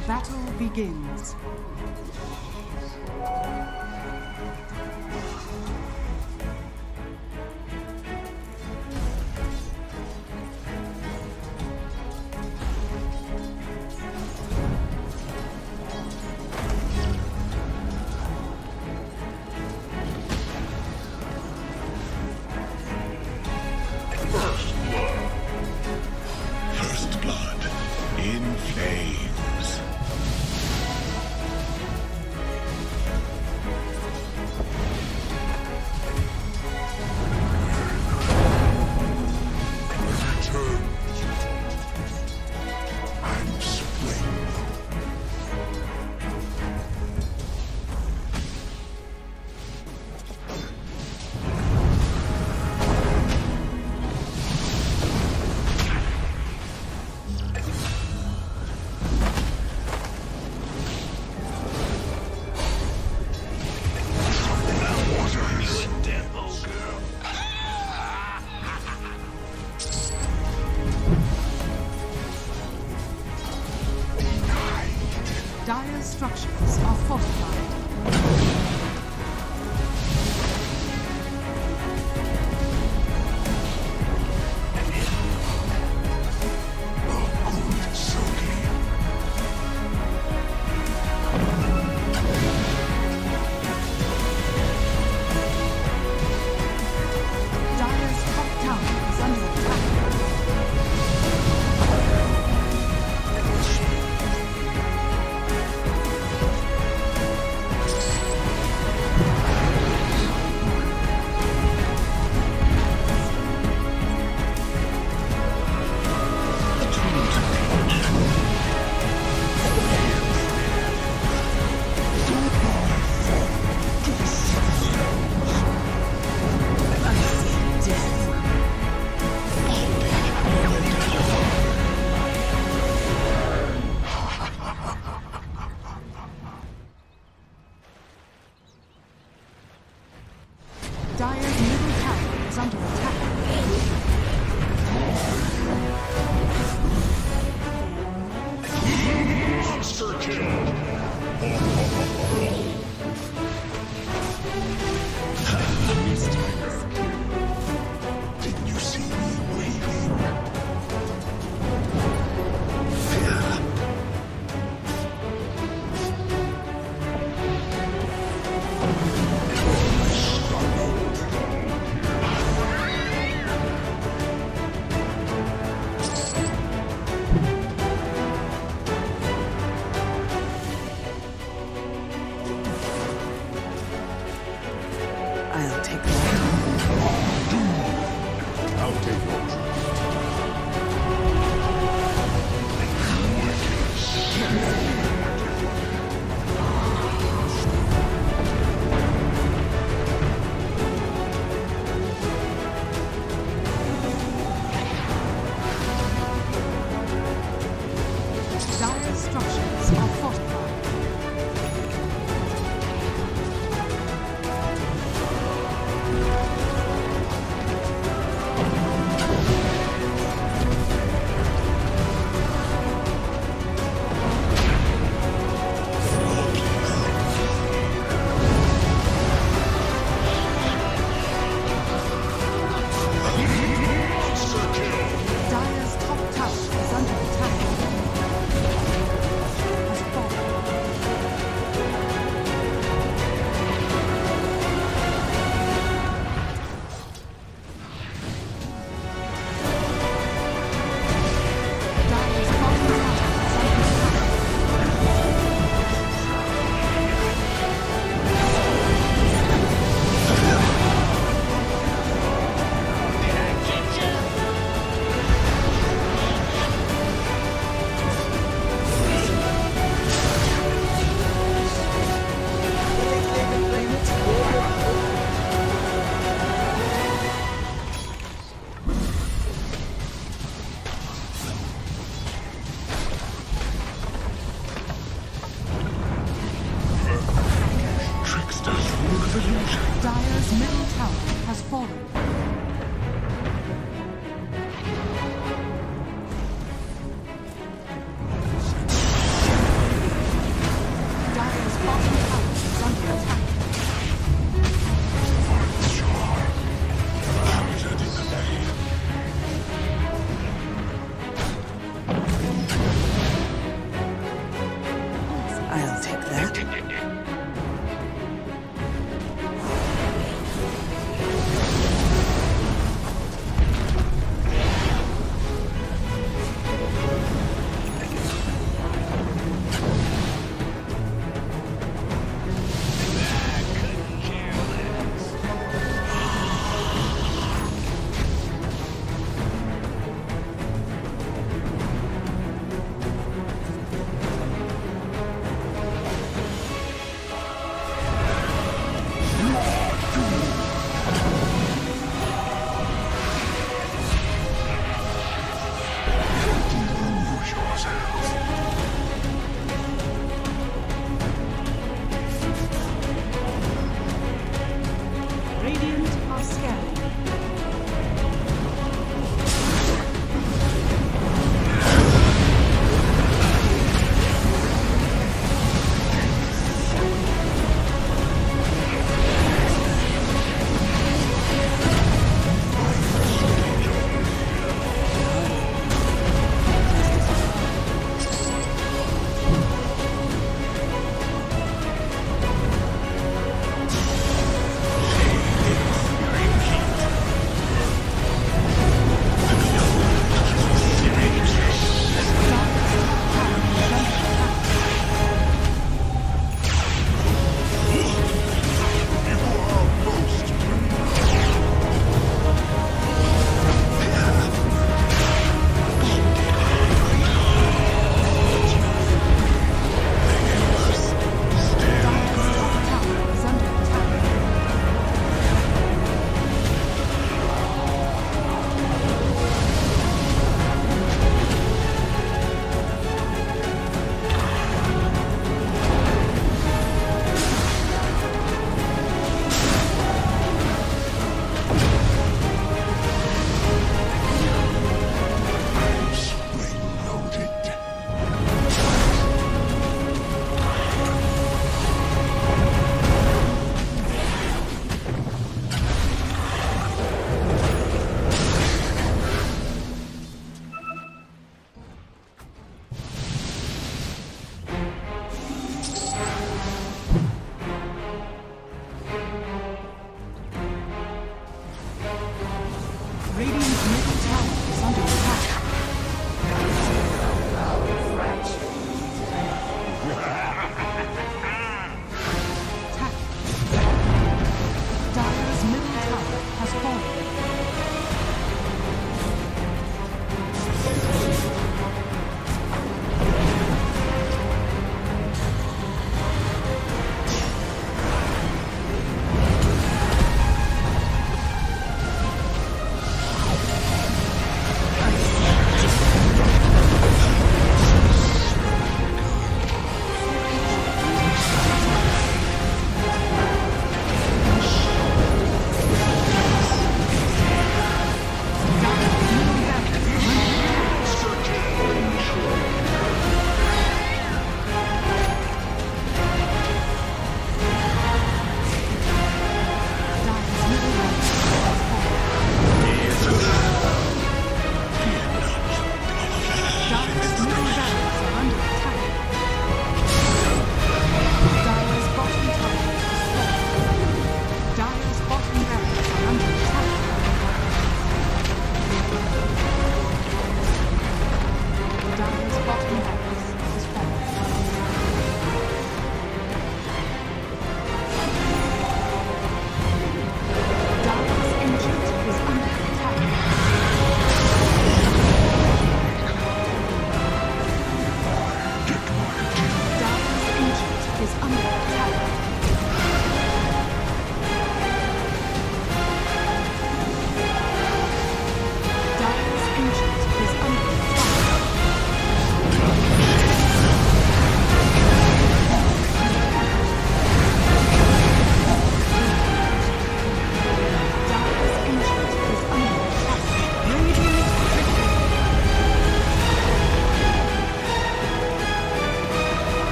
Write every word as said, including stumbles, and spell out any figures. The battle begins. Radiant's middle tower is under attack.